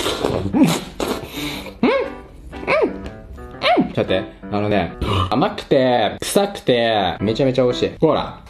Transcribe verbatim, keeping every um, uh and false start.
うんうんうん、ちょっと待って、あのね、甘くて臭くてめちゃめちゃ美味しい。ほら